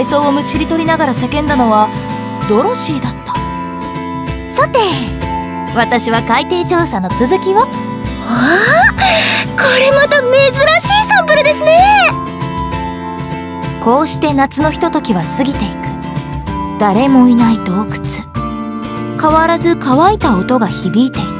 海藻をむしり取りながら叫んだのはドロシーだった。さて、私は海底調査の続きを。ああ、これまた珍しいサンプルですね。こうして夏のひとときは過ぎていく。誰もいない洞窟、変わらず乾いた音が響いていた。